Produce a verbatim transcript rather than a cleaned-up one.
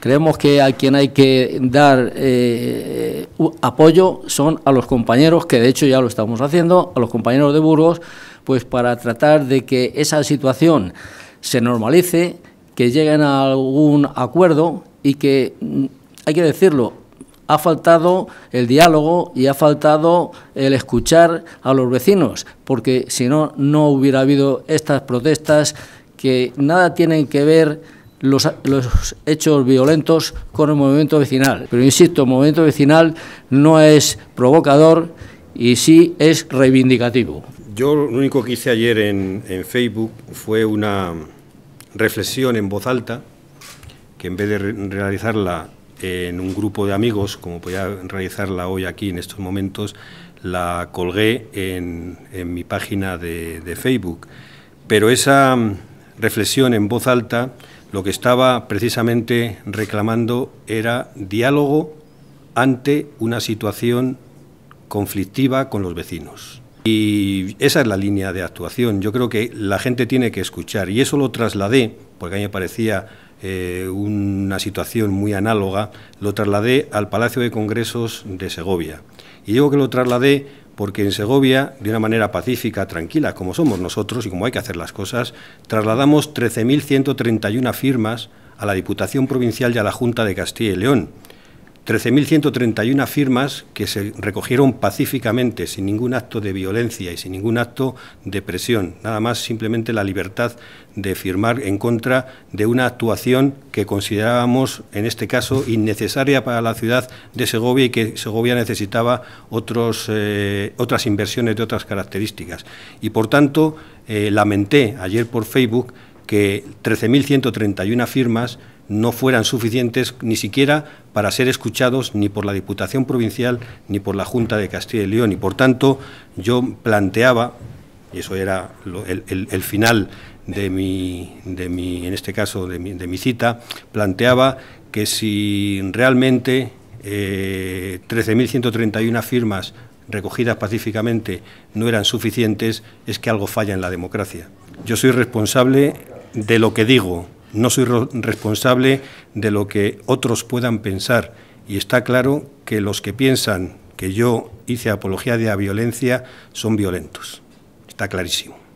Creemos que a quien hay que dar eh, apoyo son a los compañeros, que de hecho ya lo estamos haciendo, a los compañeros de Burgos, pues para tratar de que esa situación se normalice, que lleguen a algún acuerdo y que, hay que decirlo, ha faltado el diálogo y ha faltado el escuchar a los vecinos, porque si no, no hubiera habido estas protestas que nada tienen que ver los, los hechos violentos con el movimiento vecinal. Pero insisto, el movimiento vecinal no es provocador y sí es reivindicativo. Yo lo único que hice ayer en, en Facebook fue una reflexión en voz alta, que en vez de realizarla en un grupo de amigos, como podía realizarla hoy aquí en estos momentos, la colgué en, en mi página de, de Facebook. Pero esa reflexión en voz alta, lo que estaba precisamente reclamando era diálogo ante una situación conflictiva con los vecinos. Y esa es la línea de actuación. Yo creo que la gente tiene que escuchar, y eso lo trasladé, porque a mí me parecía Eh, una situación muy análoga, lo trasladé al Palacio de Congresos de Segovia. Y digo que lo trasladé porque en Segovia, de una manera pacífica, tranquila, como somos nosotros y como hay que hacer las cosas, trasladamos trece mil ciento treinta y una firmas a la Diputación Provincial y a la Junta de Castilla y León. trece mil ciento treinta y una firmas que se recogieron pacíficamente, sin ningún acto de violencia y sin ningún acto de presión, nada más simplemente la libertad de firmar en contra de una actuación que considerábamos, en este caso, innecesaria para la ciudad de Segovia y que Segovia necesitaba otros, eh, otras inversiones de otras características. Y, por tanto, eh, lamenté ayer por Facebook que trece mil ciento treinta y una firmas no fueran suficientes ni siquiera para ser escuchados ni por la Diputación Provincial ni por la Junta de Castilla y León. Y por tanto, yo planteaba, y eso era lo, el, el, el final de mi, de mi, en este caso, de mi, de mi cita, planteaba que si realmente eh, trece mil ciento treinta y una firmas recogidas pacíficamente no eran suficientes, es que algo falla en la democracia. Yo soy responsable de lo que digo, no soy responsable de lo que otros puedan pensar, y está claro que los que piensan que yo hice apología de la violencia son violentos, está clarísimo.